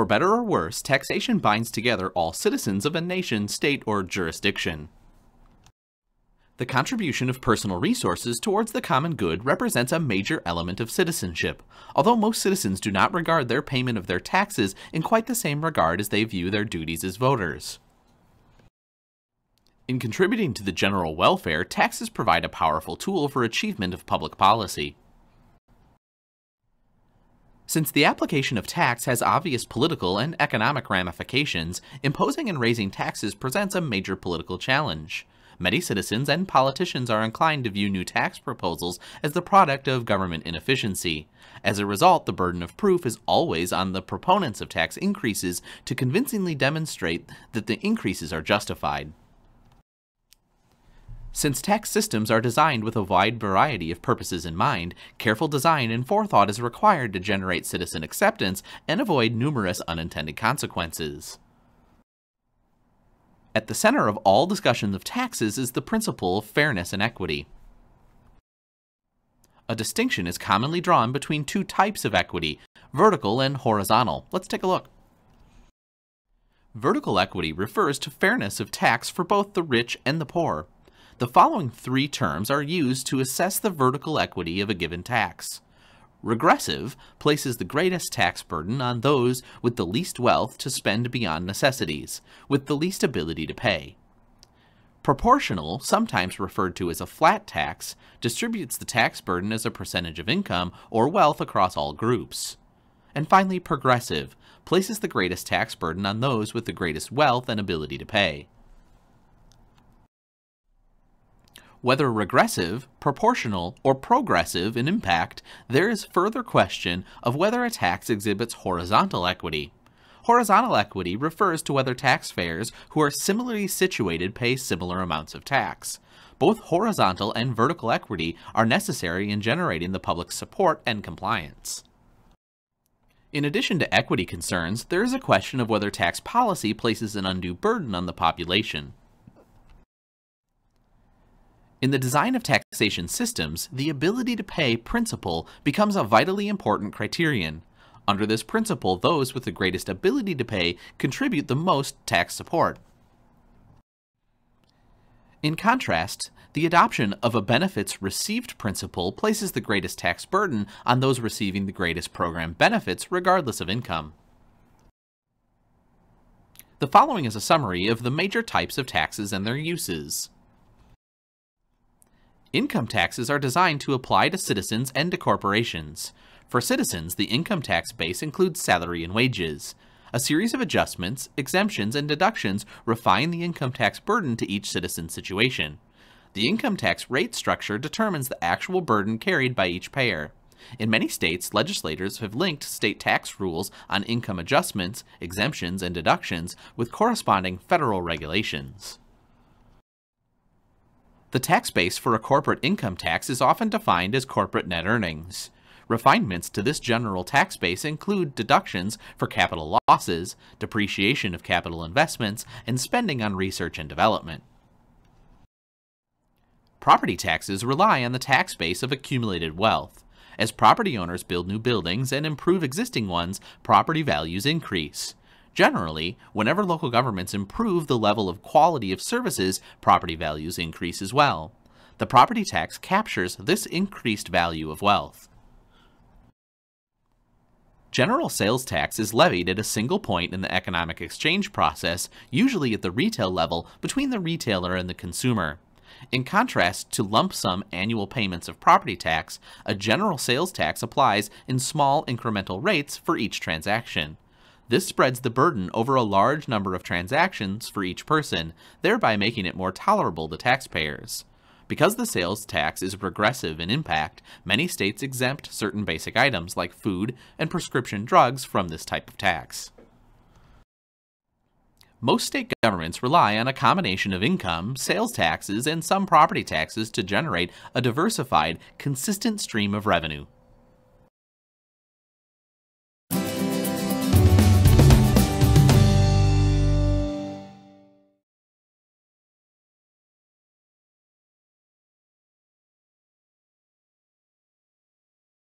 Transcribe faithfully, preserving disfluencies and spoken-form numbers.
For better or worse, taxation binds together all citizens of a nation, state, or jurisdiction. The contribution of personal resources towards the common good represents a major element of citizenship, although most citizens do not regard their payment of their taxes in quite the same regard as they view their duties as voters. In contributing to the general welfare, taxes provide a powerful tool for achievement of public policy. Since the application of tax has obvious political and economic ramifications, imposing and raising taxes presents a major political challenge. Many citizens and politicians are inclined to view new tax proposals as the product of government inefficiency. As a result, the burden of proof is always on the proponents of tax increases to convincingly demonstrate that the increases are justified. Since tax systems are designed with a wide variety of purposes in mind, careful design and forethought is required to generate citizen acceptance and avoid numerous unintended consequences. At the center of all discussions of taxes is the principle of fairness and equity. A distinction is commonly drawn between two types of equity, vertical and horizontal. Let's take a look. Vertical equity refers to fairness of tax for both the rich and the poor. The following three terms are used to assess the vertical equity of a given tax. Regressive places the greatest tax burden on those with the least wealth to spend beyond necessities, with the least ability to pay. Proportional, sometimes referred to as a flat tax, distributes the tax burden as a percentage of income or wealth across all groups. And finally, progressive places the greatest tax burden on those with the greatest wealth and ability to pay. Whether regressive, proportional, or progressive in impact, there is further question of whether a tax exhibits horizontal equity. Horizontal equity refers to whether taxpayers who are similarly situated pay similar amounts of tax. Both horizontal and vertical equity are necessary in generating the public's support and compliance. In addition to equity concerns, there is a question of whether tax policy places an undue burden on the population. In the design of taxation systems, the ability to pay principle becomes a vitally important criterion. Under this principle, those with the greatest ability to pay contribute the most tax support. In contrast, the adoption of a benefits received principle places the greatest tax burden on those receiving the greatest program benefits, regardless of income. The following is a summary of the major types of taxes and their uses. Income taxes are designed to apply to citizens and to corporations. For citizens, the income tax base includes salary and wages. A series of adjustments, exemptions, and deductions refine the income tax burden to each citizen's situation. The income tax rate structure determines the actual burden carried by each payer. In many states, legislators have linked state tax rules on income adjustments, exemptions, and deductions with corresponding federal regulations. The tax base for a corporate income tax is often defined as corporate net earnings. Refinements to this general tax base include deductions for capital losses, depreciation of capital investments, and spending on research and development. Property taxes rely on the tax base of accumulated wealth. As property owners build new buildings and improve existing ones, property values increase. Generally, whenever local governments improve the level of quality of services, property values increase as well. The property tax captures this increased value of wealth. General sales tax is levied at a single point in the economic exchange process, usually at the retail level between the retailer and the consumer. In contrast to lump sum annual payments of property tax, a general sales tax applies in small incremental rates for each transaction. This spreads the burden over a large number of transactions for each person, thereby making it more tolerable to taxpayers. Because the sales tax is regressive in impact, many states exempt certain basic items like food and prescription drugs from this type of tax. Most state governments rely on a combination of income, sales taxes, and some property taxes to generate a diversified, consistent stream of revenue.